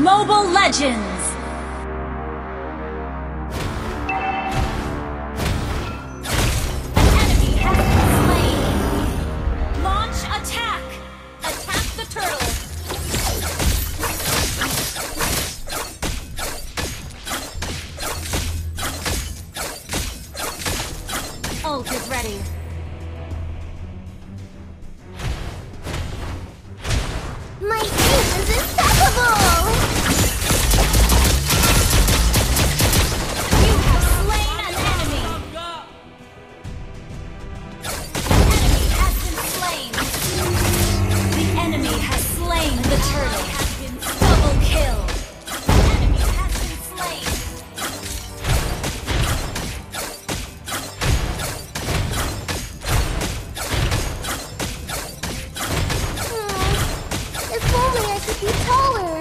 Mobile Legends! An enemy has been slain! Launch attack! Attack the turtle! Ult is ready. My team is impeccable! You have slain an enemy! The enemy has been slain! The enemy has slain the turtle! Double kill! The enemy has been slain! If only I could be taller!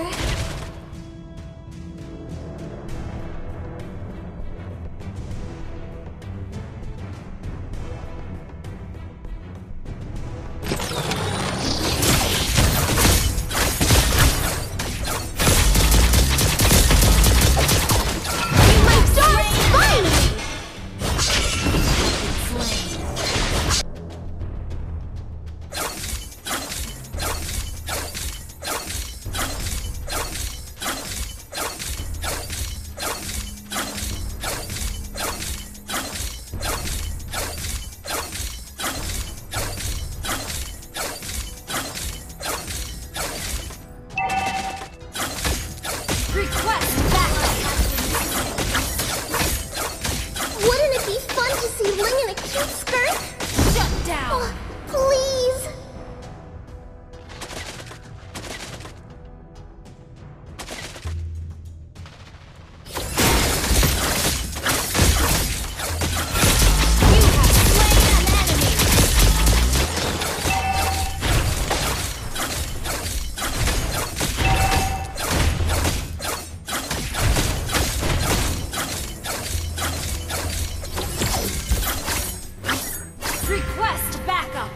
Request backup!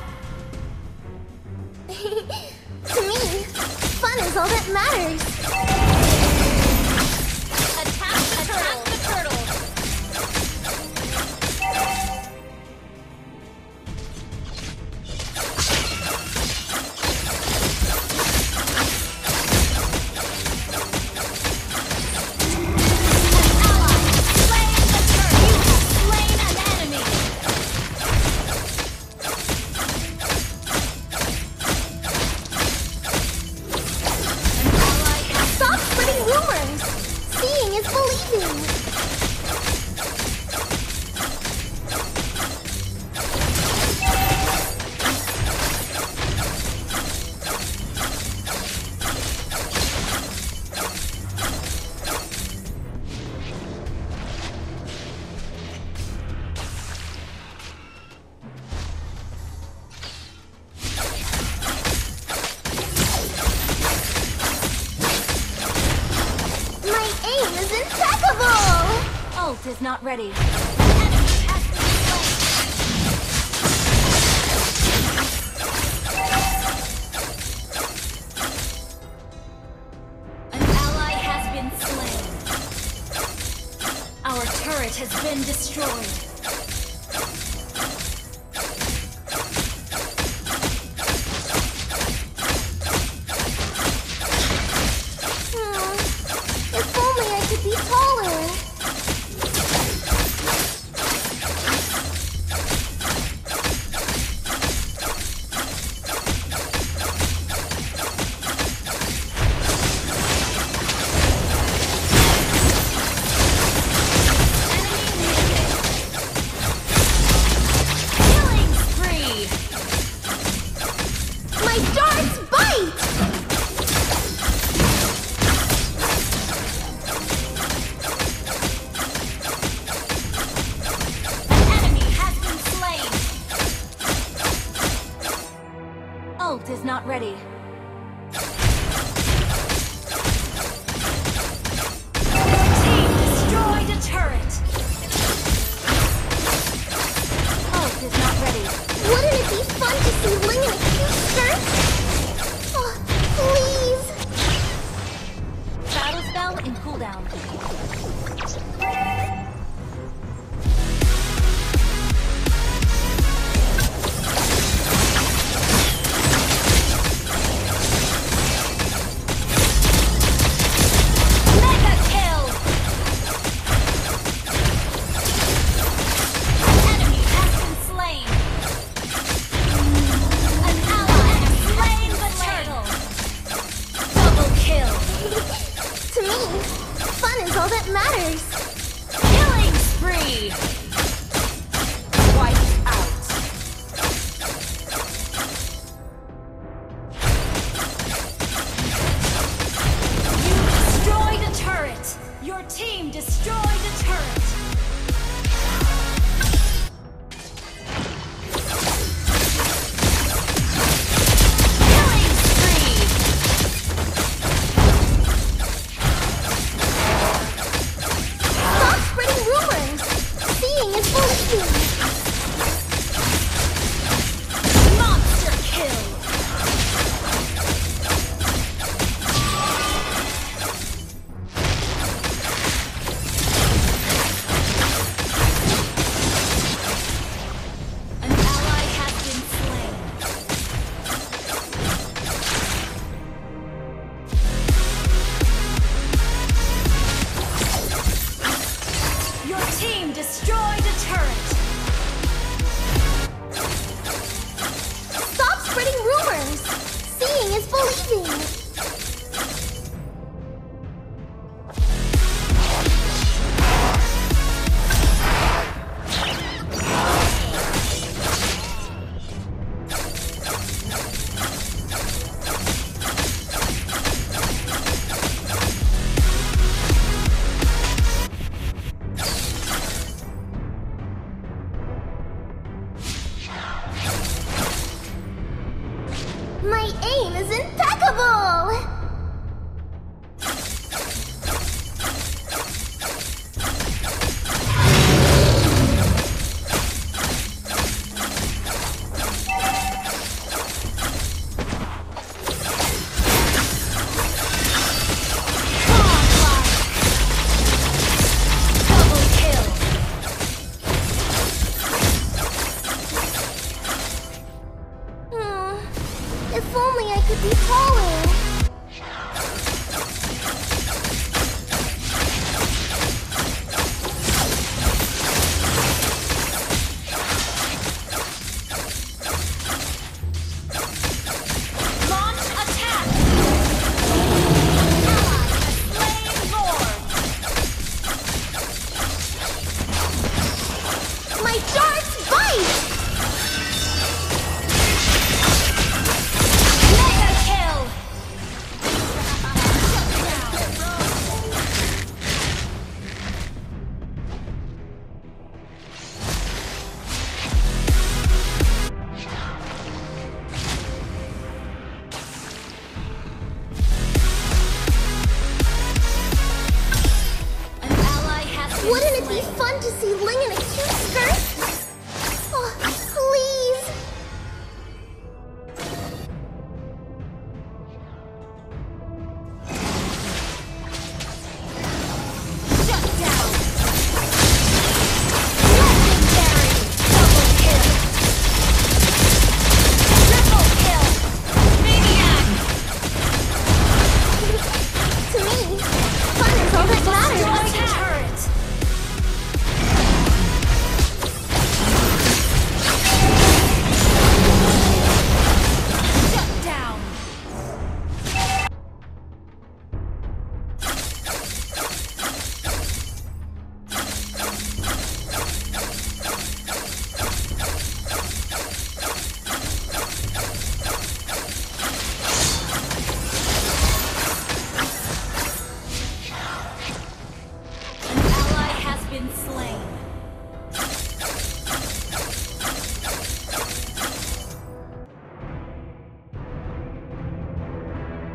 To me, fun is all that matters! Attack the turtle is not ready. The enemy has been slain. An ally has been slain. Our turret has been destroyed. Is not ready. Your team destroyed a turret. Ult is not ready. Wouldn't it be fun to see Ling and a cute skirt? Oh, please.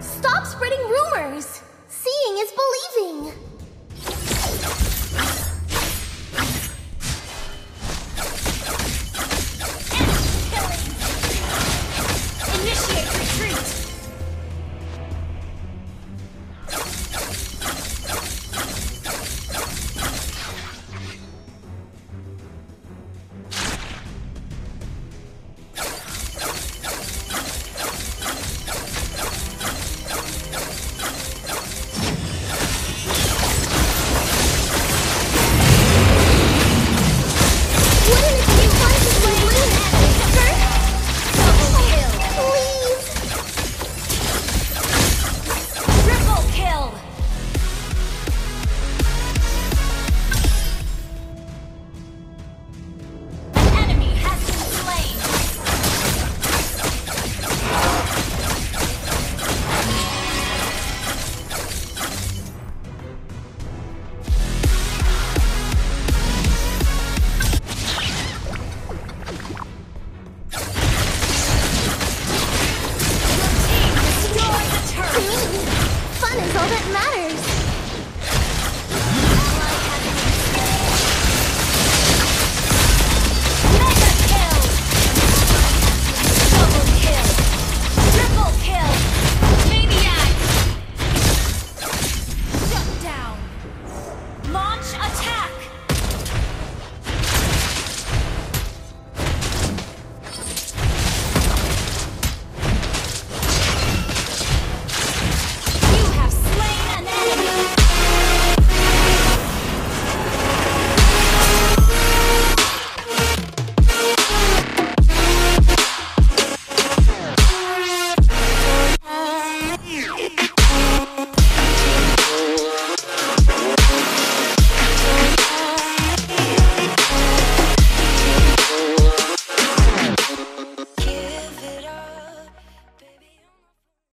Stop spreading rumors! Seeing is believing!